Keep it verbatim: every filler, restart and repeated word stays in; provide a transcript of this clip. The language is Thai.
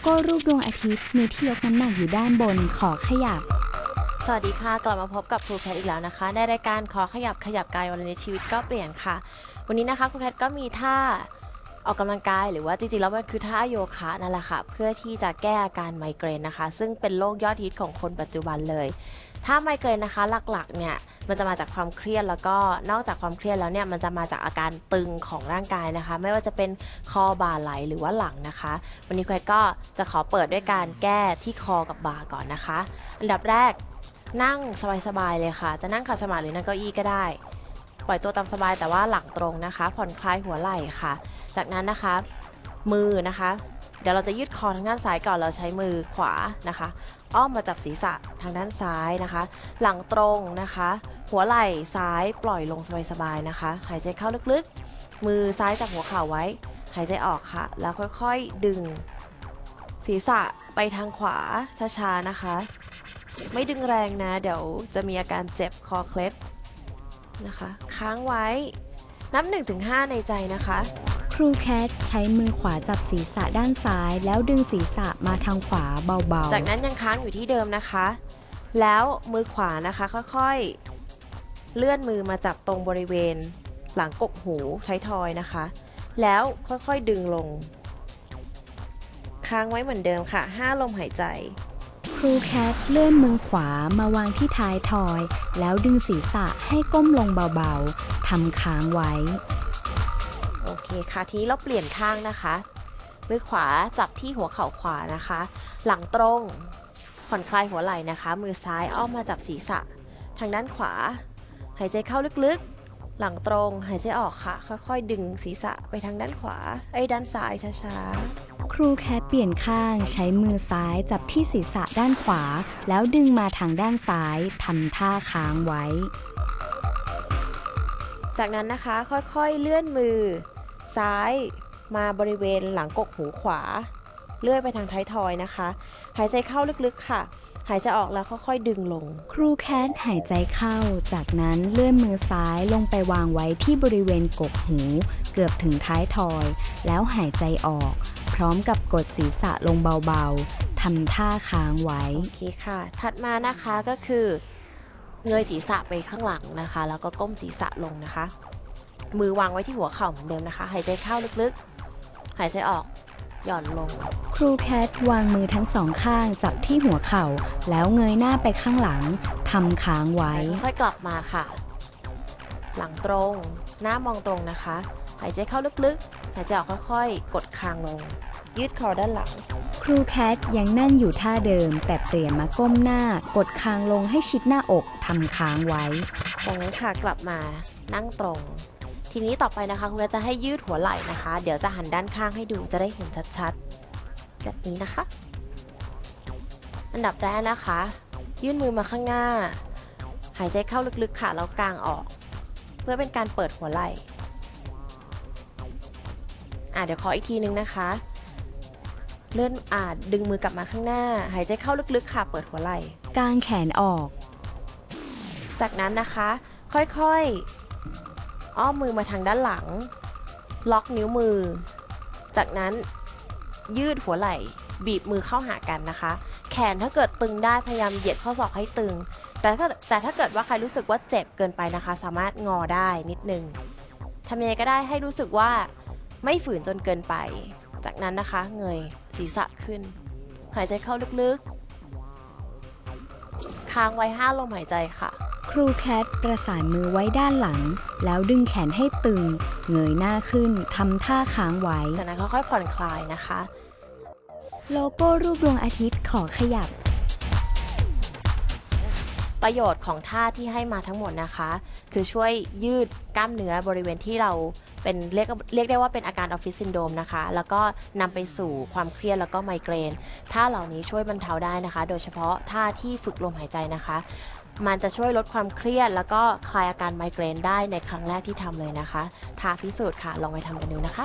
โก้รูปดวงอาทิตย์มีที่ยกน้ำหนักอยู่ด้านบนขอขยับสวัสดีค่ะกลับมาพบกับครูแคทอีกแล้วนะคะในรายการขอขยับขยับกายวันนี้ชีวิตก็เปลี่ยนค่ะวันนี้นะคะครูแคทก็มีท่าออกกำลังกายหรือว่าจริงๆแล้วมันคือท่าโยคะนั่นแหละค่ะเพื่อที่จะแก้อาการไมเกรนนะคะซึ่งเป็นโรคยอดฮิตของคนปัจจุบันเลยถ้าไมเกรนนะคะหลักๆเนี่ยมันจะมาจากความเครียดแล้วก็นอกจากความเครียดแล้วเนี่ยมันจะมาจากอาการตึงของร่างกายนะคะไม่ว่าจะเป็นคอบ่าไหล่หรือว่าหลังนะคะวันนี้ครูแคทก็จะขอเปิดด้วยการแก้ที่คอกับบ่าก่อนนะคะอันดับแรกนั่งสบายๆเลยค่ะจะนั่งขัดสมาธิหรือนั่งเก้าอี้ก็ได้ปล่อยตัวตามสบายแต่ว่าหลังตรงนะคะผ่อนคลายหัวไหล่ค่ะจากนั้นนะคะมือนะคะเดี๋ยวเราจะยืดคอทางด้านซ้ายก่อนเราใช้มือขวานะคะอ้อมมาจับศีรษะทางด้านซ้ายนะคะหลังตรงนะคะหัวไหล่ซ้ายปล่อยลงสบายๆนะคะหายใจเข้าลึกๆมือซ้ายจับหัวเข่าไว้หายใจออกค่ะแล้วค่อยๆดึงศีรษะไปทางขวาช้าๆนะคะไม่ดึงแรงนะเดี๋ยวจะมีอาการเจ็บคอเคล็ดนะคะค้างไว้นับ หนึ่งถึงห้า ในใจนะคะครูแคทใช้มือขวาจับศีรษะด้านซ้ายแล้วดึงศีรษะมาทางขวาเบาๆจากนั้นยังค้างอยู่ที่เดิมนะคะแล้วมือขวานะคะค่อยๆเลื่อนมือมาจับตรงบริเวณหลังกกหูท้ายทอยนะคะแล้วค่อยๆดึงลงค้างไว้เหมือนเดิมค่ะห้าลมหายใจครูแคทเลื่อนมือขวามาวางที่ท้ายทอยแล้วดึงศีรษะให้ก้มลงเบาๆทำค้างไว้โอเคค่ะทีนี้เราเปลี่ยนข้างนะคะมือขวาจับที่หัวเข่าขวานะคะหลังตรงผ่อนคลายหัวไหล่นะคะมือซ้ายอ้อมมาจับศีรษะทางด้านขวาหายใจเข้าลึกๆหลังตรงหายใจออกค่ะค่อยๆดึงศีรษะไปทางด้านขวาไอ้ด้านซ้ายช้าๆครูแคทเปลี่ยนข้างใช้มือซ้ายจับที่ศีรษะด้านขวาแล้วดึงมาทางด้านซ้ายทำท่าค้างไว้จากนั้นนะคะค่อยๆเลื่อนมือซ้ายมาบริเวณหลังกกหูขวาเลื่อนไปทางท้ายทอยนะคะหายใจเข้าลึกๆค่ะหายใจออกแล้วค่อยๆดึงลงครูแคทหายใจเข้าจากนั้นเลื่อนมือซ้ายลงไปวางไว้ที่บริเวณกกหูเกือบถึงท้ายทอยแล้วหายใจออกพร้อมกับกดศีรษะลงเบาๆทำท่าค้างไว้โอเคค่ะถัดมานะคะก็คือเงยศีรษะไปข้างหลังนะคะแล้วก็ก้มศีรษะลงนะคะมือวางไว้ที่หัวเข่าเหมือนเดิมนะคะหายใจเข้าลึกๆหายใจออกหย่อนลงครูแคทวางมือทั้งสองข้างจับที่หัวเข่าแล้วเงยหน้าไปข้างหลังทำค้างไว้ค่อยกลับมาค่ะหลังตรงหน้ามองตรงนะคะหายใจเข้าลึกๆหายใจออกค่อยๆกดคางลงยืดคอด้านหลังครูแคทยังนั่งอยู่ท่าเดิมแต่เปลี่ยนมาก้มหน้ากดคางลงให้ชิดหน้าอกทำค้างไว้ตรงนี้ค่ะกลับมานั่งตรงทีนี้ต่อไปนะคะครูจะให้ยืดหัวไหล่นะคะเดี๋ยวจะหันด้านข้างให้ดูจะได้เห็นชัดๆแบบนี้นะคะอันดับแรกนะคะยื่นมือมาข้างหน้าหายใจเข้าลึกๆค่ะแล้วกางออกเพื่อเป็นการเปิดหัวไหล่อ่ะเดี๋ยวขออีกทีนึงนะคะเลื่อนอ่ะดึงมือกลับมาข้างหน้าหายใจเข้าลึกๆค่ะเปิดหัวไหล่กางแขนออกจากนั้นนะคะค่อยๆอ้อมมือมาทางด้านหลังล็อกนิ้วมือจากนั้นยืดหัวไหล่บีบมือเข้าหากันนะคะแขนถ้าเกิดตึงได้พยายามเหยียดข้อศอกให้ตึงแต่ถ้าแต่ถ้าเกิดว่าใครรู้สึกว่าเจ็บเกินไปนะคะสามารถงอได้นิดนึงทำยังไงก็ได้ให้รู้สึกว่าไม่ฝืนจนเกินไปจากนั้นนะคะเงยศีรษะขึ้นหายใจเข้าลึกๆค้างไว้ห้าลมหายใจค่ะครูแคทประสานมือไว้ด้านหลังแล้วดึงแขนให้ตึงเงยหน้าขึ้นทำท่าค้างไว้จากนั้นค่อยๆผ่อนคลายนะคะโลโก้รูปดวงอาทิตย์ขอขยับประโยชน์ของท่าที่ให้มาทั้งหมดนะคะคือช่วยยืดกล้ามเนื้อบริเวณที่เราเป็นเรียกเรียกได้ว่าเป็นอาการออฟฟิศซินโดรมนะคะแล้วก็นำไปสู่ความเครียดแล้วก็ไมเกรนท่าเหล่านี้ช่วยบรรเทาได้นะคะโดยเฉพาะท่าที่ฝึกลมหายใจนะคะมันจะช่วยลดความเครียดแล้วก็คลายอาการไมเกรนได้ในครั้งแรกที่ทำเลยนะคะท้าพิสูจน์ค่ะลองไปทำกันดูนะคะ